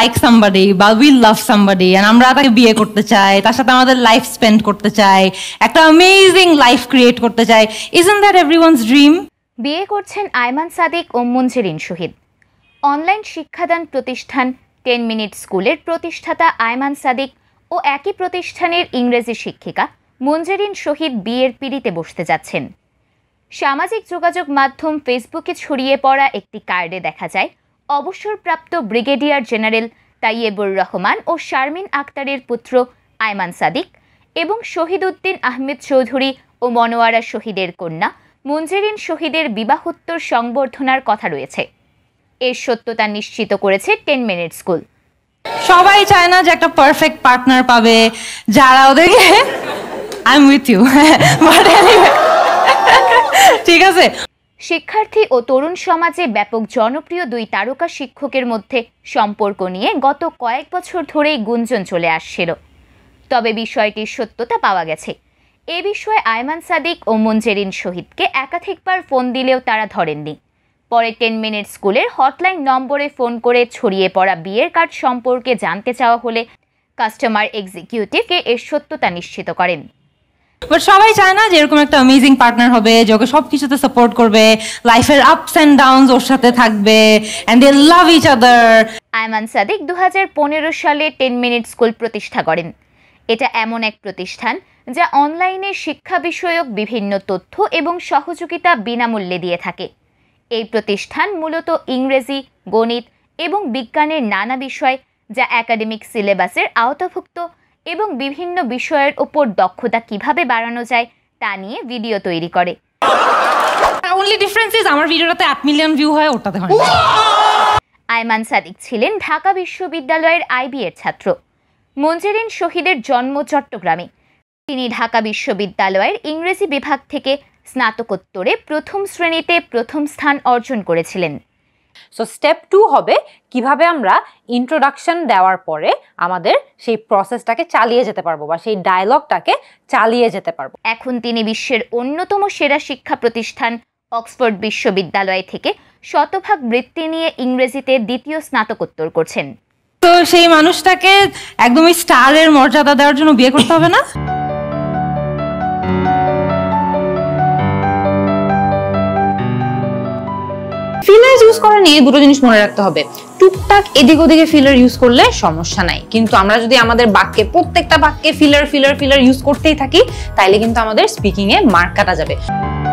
like somebody বা we love somebody and আমরা তাকে বিয়ে করতে চাই, তার সাথে আমাদের লাইফ স্পেন্ড করতে চাই, একটা অ্যামেজিং লাইফ ক্রিয়েট করতে চাই, isn't that everyone's dream? বিয়ে করছেন আয়মান সাদিক ও মুনজেরিন শহীদ। অনলাইন শিক্ষাদান প্রতিষ্ঠান 10 মিনিট স্কুলের প্রতিষ্ঠাতা আয়মান সাদিক ও একই প্রতিষ্ঠানের ইংরেজি শিক্ষিকা মুনজেরিন শহীদ বিয়ের পিঁড়িতে বসতে যাচ্ছেন। সামাজিক যোগাযোগ মাধ্যম ফেসবুকে ছড়িয়ে পড়া একটি কার্ডে দেখা যায় অবসরপ্রাপ্ত ব্রিগেডিয়ার জেনারেল তাইয়েবুর রহমান ও শারমিন আক্তারের পুত্র আয়মান সাদিক এবং শহীদ উদ্দিন আহমেদ চৌধুরী ও মনোয়ারা শহীদের কন্যা মুনজেরিন শহীদের বিবাহোত্তর সংবর্ধনার কথা রয়েছে। এর সত্যতা নিশ্চিত করেছে 10 মিনিট স্কুল। সবাই চায় না যে একটা পারফেক্ট পার্টনার পাবে যারা ওদেরকে আই এম উইথ ইউ ঠিক আছে। শিক্ষার্থী ও তরুণ সমাজে ব্যাপক জনপ্রিয় দুই তারকা শিক্ষকের মধ্যে সম্পর্ক নিয়ে গত কয়েক বছর ধরেই গুঞ্জন চলে আসছিল, তবে বিষয়টির সত্যতা পাওয়া গেছে। এ বিষয়ে আয়মান সাদিক ও মুনজেরিন শহীদকে একাধিকবার ফোন দিলেও তারা ধরেননি। পরে 10 মিনিট স্কুলের হটলাইন নম্বরে ফোন করে ছড়িয়ে পড়া বিয়ের কার্ড সম্পর্কে জানতে চাওয়া হলে কাস্টমার এক্সিকিউটিভকে এর সত্যতা নিশ্চিত করেন। বাট সবাই চায় না যে এরকম একটা অ্যামেজিং পার্টনার হবে যে ওকে সব কিছুতে সাপোর্ট করবে, লাইফের আপস অ্যান্ড ডাউনস ওর সাথে থাকবে, and they love each other. Ayman Sadiq 2015 সালে 10 মিনিট স্কুল প্রতিষ্ঠা করেন। এটা এমন এক প্রতিষ্ঠান যা অনলাইনে শিক্ষা বিষয়ক বিভিন্ন তথ্য এবং সহযোগিতা বিনামূল্যে দিয়ে থাকে। এই প্রতিষ্ঠান মূলত ইংরেজি, গণিত এবং বিজ্ঞানের নানা বিষয় যা একাডেমিক সিলেবাসের আওতাভুক্ত এবং বিভিন্ন বিষয়ের ওপর দক্ষতা কিভাবে বাড়ানো যায় তা নিয়ে ভিডিও তৈরি করে। অনলি ডিফারেন্স ইজ আমার ভিডিওটাতে 8 মিলিয়ন ভিউ হয়, ওটাতে হয় না। আয়মান সাদিক ছিলেন ঢাকা বিশ্ববিদ্যালয়ের IBA এর ছাত্র। মুনজেরিন শহীদের জন্ম চট্টগ্রামে। তিনি ঢাকা বিশ্ববিদ্যালয়ের ইংরেজি বিভাগ থেকে স্নাতকোত্তরে প্রথম শ্রেণীতে প্রথম স্থান অর্জন করেছিলেন। সো স্টেপ 2 হবে কিভাবে আমরা ইন্ট্রোডাকশন দেওয়ার পরে আমাদের সেই প্রসেসটাকে চালিয়ে যেতে পারবো বা সেই ডায়লগটাকে চালিয়ে যেতে পারবো। এখন তিনি বিশ্বের অন্যতম সেরা শিক্ষা প্রতিষ্ঠান অক্সফোর্ড বিশ্ববিদ্যালয় থেকে শতভাগ বৃত্তি নিয়ে ইংরেজিতে দ্বিতীয় স্নাতকোত্তর করছেন। তো সেই মানুষটাকে একদমই স্টারের মর্যাদা দেওয়ার জন্য বিয়ে করতে হবে না। ফিলার ইউজ করা নিয়ে দুটো জিনিস মনে রাখতে হবে। টুকটাক এদিক ওদিকে ফিলার ইউজ করলে সমস্যা নাই, কিন্তু আমরা যদি আমাদের বাক্যে প্রত্যেকটা বাক্যে ফিলার ফিলার ফিলার ইউজ করতেই থাকি তাহলে কিন্তু আমাদের স্পিকিংয়ে মার্ক কাটা যাবে।